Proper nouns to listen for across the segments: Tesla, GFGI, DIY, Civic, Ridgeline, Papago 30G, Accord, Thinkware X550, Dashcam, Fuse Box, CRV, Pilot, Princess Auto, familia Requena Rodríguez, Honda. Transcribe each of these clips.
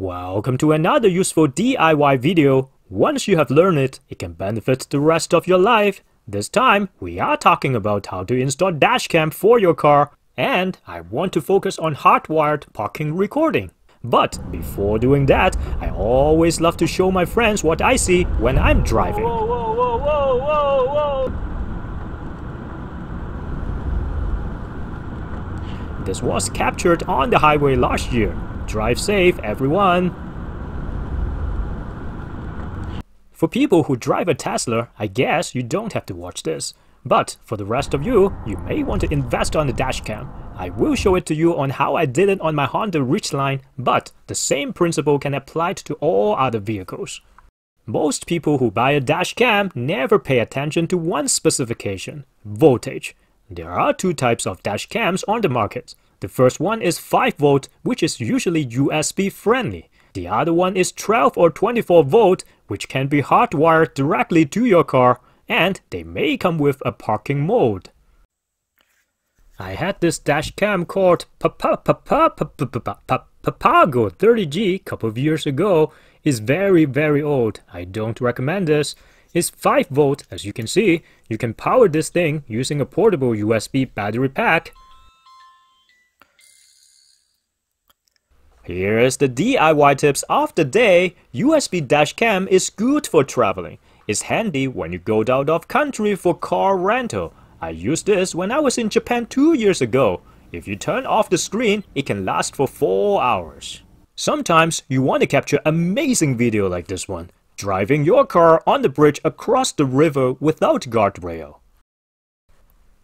Welcome to another useful DIY video. Once you have learned it, it can benefit the rest of your life. This time, we are talking about how to install dashcam for your car, and I want to focus on hardwired parking recording. But before doing that, I always love to show my friends what I see when I'm driving. Whoa, whoa, whoa, whoa, whoa, whoa. This was captured on the highway last year. Drive safe, everyone! For people who drive a Tesla, I guess you don't have to watch this. But for the rest of you, you may want to invest on the dashcam. I will show it to you on how I did it on my Honda Ridgeline, but the same principle can apply to all other vehicles. Most people who buy a dashcam never pay attention to one specification: voltage. There are two types of dashcams on the market. The first one is 5V, which is usually USB friendly. The other one is 12 or 24V, which can be hardwired directly to your car, and they may come with a parking mode. I had this dashcam called Papago 30G a couple of years ago. It's very old. I don't recommend this. It's 5V, as you can see. You can power this thing using a portable USB battery pack. Here is the DIY tips of the day. USB dashcam is good for traveling. It's handy when you go out of country for car rental. I used this when I was in Japan 2 years ago. If you turn off the screen, it can last for 4 hours. Sometimes you want to capture amazing video like this one, driving your car on the bridge across the river without guardrail.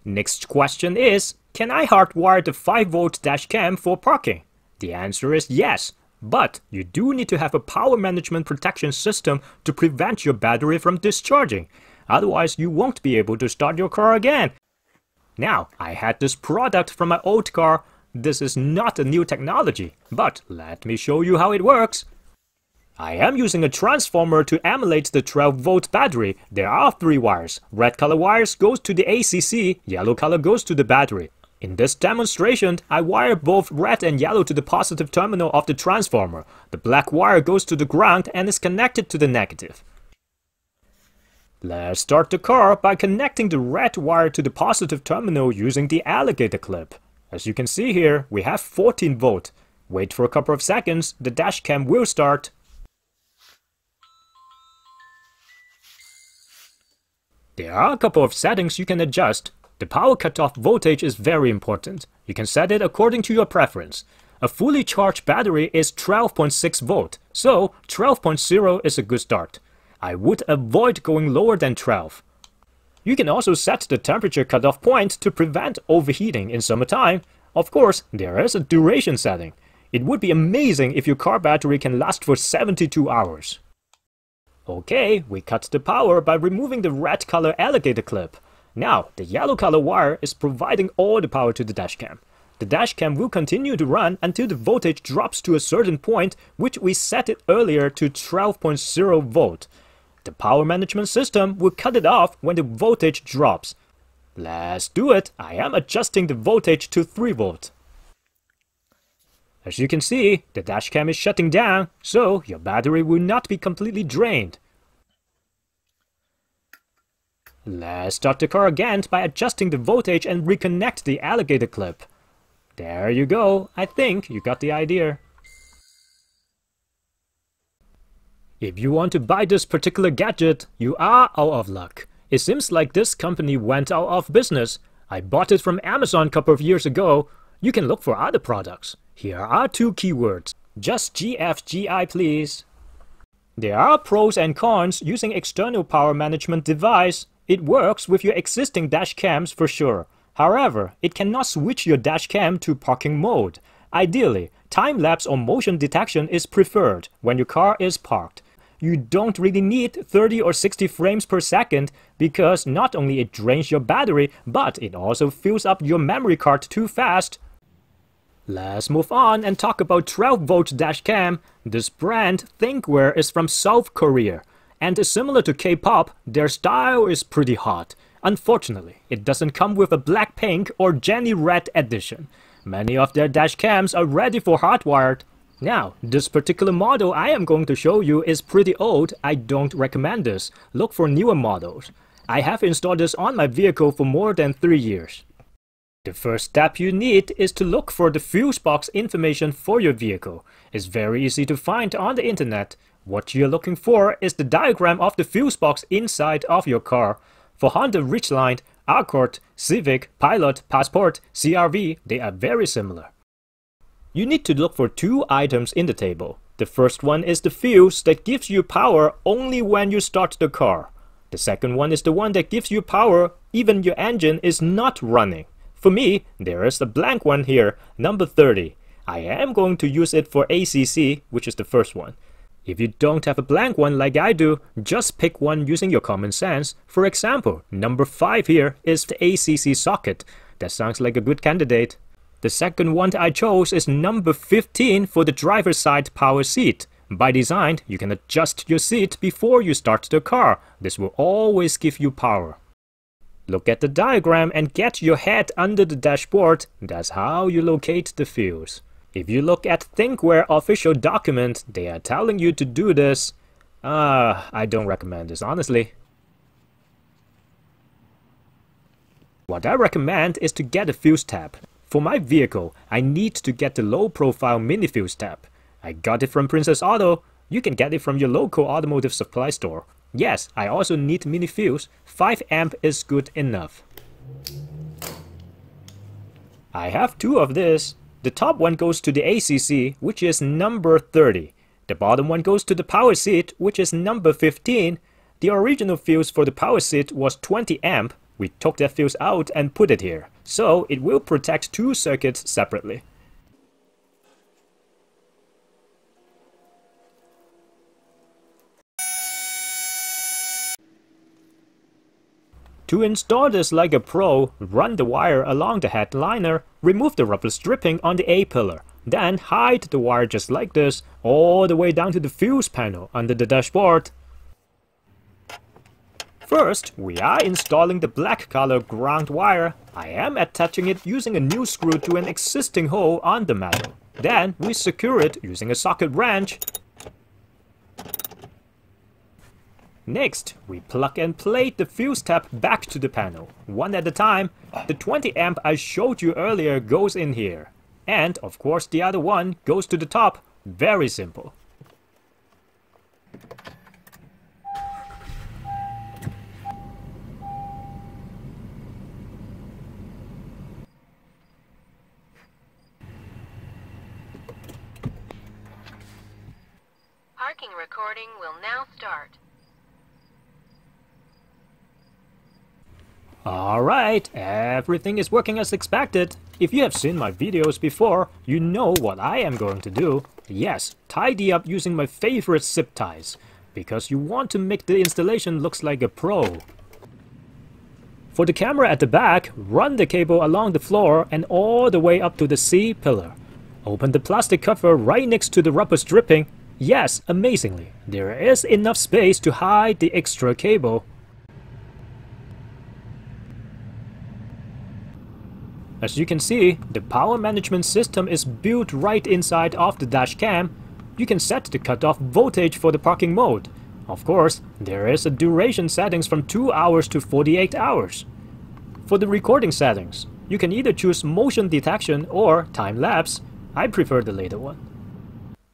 Next question is, can I hardwire the 5V dashcam for parking? The answer is yes, but you do need to have a power management protection system to prevent your battery from discharging. Otherwise, you won't be able to start your car again. Now, I had this product from my old car. This is not a new technology, but let me show you how it works. I am using a transformer to emulate the 12V battery. There are 3 wires. Red color wires goes to the ACC, yellow color goes to the battery. In this demonstration, I wire both red and yellow to the positive terminal of the transformer. The black wire goes to the ground and is connected to the negative. Let's start the car by connecting the red wire to the positive terminal using the alligator clip. As you can see here, we have 14V. Wait for a couple of seconds, the dashcam will start. There are a couple of settings you can adjust. The power cutoff voltage is very important. You can set it according to your preference. A fully charged battery is 12.6V, so 12.0 is a good start. I would avoid going lower than 12. You can also set the temperature cutoff point to prevent overheating in summertime. Of course, there is a duration setting. It would be amazing if your car battery can last for 72 hours. Okay, we cut the power by removing the red color alligator clip. Now, the yellow color wire is providing all the power to the dashcam. The dashcam will continue to run until the voltage drops to a certain point, which we set it earlier to 12.0V. The power management system will cut it off when the voltage drops. Let's do it. I am adjusting the voltage to 3V. As you can see, the dashcam is shutting down, so your battery will not be completely drained. Let's start the car again by adjusting the voltage and reconnect the alligator clip. There you go, I think you got the idea. If you want to buy this particular gadget, you are out of luck. It seems like this company went out of business. I bought it from Amazon a couple of years ago. You can look for other products. Here are 2 keywords. Just GFGI please. There are pros and cons using external power management device. It works with your existing dashcams for sure. However, it cannot switch your dashcam to parking mode. Ideally, time-lapse or motion detection is preferred when your car is parked. You don't really need 30 or 60 frames per second because not only it drains your battery, but it also fills up your memory card too fast. Let's move on and talk about 12V dashcam. This brand, Thinkware, is from South Korea. And similar to K-pop, their style is pretty hot. Unfortunately, it doesn't come with a Blackpink or Jennie Red edition. Many of their dashcams are ready for hardwired. Now, this particular model I am going to show you is pretty old. I don't recommend this. Look for newer models. I have installed this on my vehicle for more than 3 years. The first step you need is to look for the fuse box information for your vehicle. It's very easy to find on the internet. What you're looking for is the diagram of the fuse box inside of your car. For Honda Ridgeline, Accord, Civic, Pilot, Passport, CRV, they are very similar. You need to look for two items in the table. The first one is the fuse that gives you power only when you start the car. The second one is the one that gives you power even your engine is not running. For me, there is a blank one here, number 30. I am going to use it for ACC, which is the first one. If you don't have a blank one like I do, just pick one using your common sense. For example, number 5 here is the ACC socket. That sounds like a good candidate. The second one I chose is number 15 for the driver's side power seat. By design, you can adjust your seat before you start the car. This will always give you power. Look at the diagram and get your head under the dashboard. That's how you locate the fuse. If you look at Thinkware official document, they are telling you to do this. I don't recommend this, honestly. What I recommend is to get a fuse tab. For my vehicle, I need to get the low profile mini fuse tab. I got it from Princess Auto. You can get it from your local automotive supply store. Yes, I also need mini fuse. 5 amp is good enough. I have 2 of this. The top one goes to the ACC, which is number 30. The bottom one goes to the power seat, which is number 15. The original fuse for the power seat was 20 amp. We took that fuse out and put it here. So it will protect 2 circuits separately. To install this like a pro, run the wire along the head liner, remove the rubber stripping on the A-pillar, then hide the wire just like this, all the way down to the fuse panel under the dashboard. First, we are installing the black color ground wire. I am attaching it using a new screw to an existing hole on the metal. Then we secure it using a socket wrench. Next, we plug and play the fuse tab back to the panel, one at a time. The 20 amp I showed you earlier goes in here. And of course the other one goes to the top. Very simple. Parking recording will now start. Alright, everything is working as expected. If you have seen my videos before, you know what I am going to do. Yes, tidy up using my favorite zip ties, because you want to make the installation looks like a pro. For the camera at the back, run the cable along the floor and all the way up to the C pillar. Open the plastic cover right next to the rubber stripping. Yes, amazingly, there is enough space to hide the extra cable. As you can see, the power management system is built right inside of the dashcam. You can set the cutoff voltage for the parking mode. Of course, there is a duration settings from 2 hours to 48 hours. For the recording settings, you can either choose motion detection or time lapse. I prefer the later one.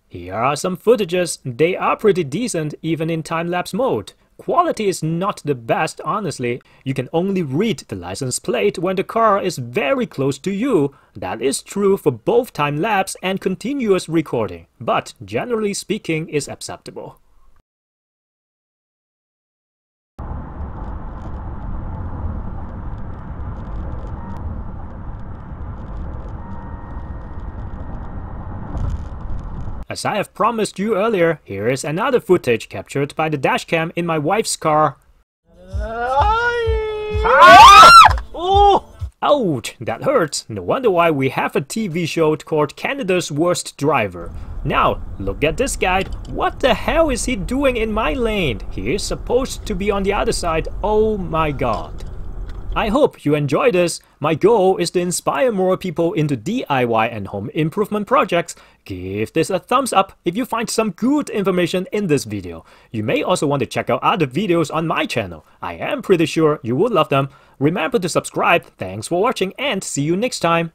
Here are some footages. They are pretty decent even in time lapse mode. Quality is not the best, honestly. You can only read the license plate when the car is very close to you. That is true for both time-lapse and continuous recording, but generally speaking is acceptable. As I have promised you earlier, here is another footage captured by the dashcam in my wife's car. Oh! Ouch! That hurts. No wonder why we have a TV show called Canada's Worst Driver. Now, look at this guy. What the hell is he doing in my lane? He is supposed to be on the other side. Oh my god. I hope you enjoy this. My goal is to inspire more people into DIY and home improvement projects. Give this a thumbs up if you find some good information in this video. You may also want to check out other videos on my channel. I am pretty sure you would love them. Remember to subscribe. Thanks for watching and see you next time.